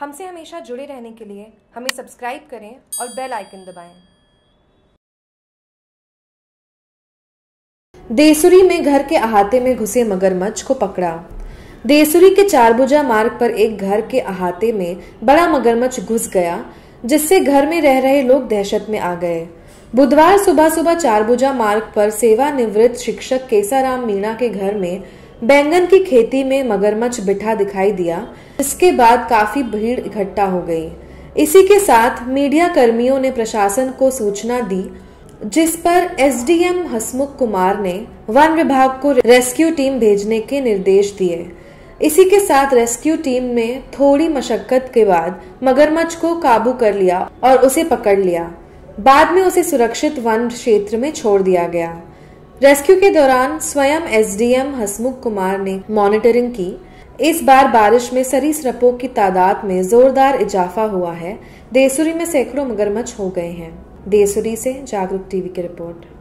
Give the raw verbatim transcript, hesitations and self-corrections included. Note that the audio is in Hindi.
हमसे हमेशा जुड़े रहने के लिए हमें सब्सक्राइब करें और बेल आइकन दबाएं। देसूरी में घर के अहाते में घुसे मगरमच्छ को पकड़ा। देसूरी के चारभुजा मार्ग पर एक घर के अहाते में बड़ा मगरमच्छ घुस गया, जिससे घर में रह रहे लोग दहशत में आ गए। बुधवार सुबह सुबह चारभुजा मार्ग पर सेवानिवृत्त शिक्षक केसाराम मीणा के घर में बैंगन की खेती में मगरमच्छ बिठा दिखाई दिया, इसके बाद काफी भीड़ इकट्ठा हो गई। इसी के साथ मीडिया कर्मियों ने प्रशासन को सूचना दी, जिस पर एसडीएम हसमुख कुमार ने वन विभाग को रेस्क्यू टीम भेजने के निर्देश दिए। इसी के साथ रेस्क्यू टीम ने थोड़ी मशक्कत के बाद मगरमच्छ को काबू कर लिया और उसे पकड़ लिया। बाद में उसे सुरक्षित वन क्षेत्र में छोड़ दिया गया। रेस्क्यू के दौरान स्वयं एसडीएम हसमुख कुमार ने मॉनिटरिंग की। इस बार बारिश में सरीसृपों की तादाद में जोरदार इजाफा हुआ है। देसूरी में सैकड़ों मगरमच्छ हो गए हैं। देसूरी से जागरूक टीवी की रिपोर्ट।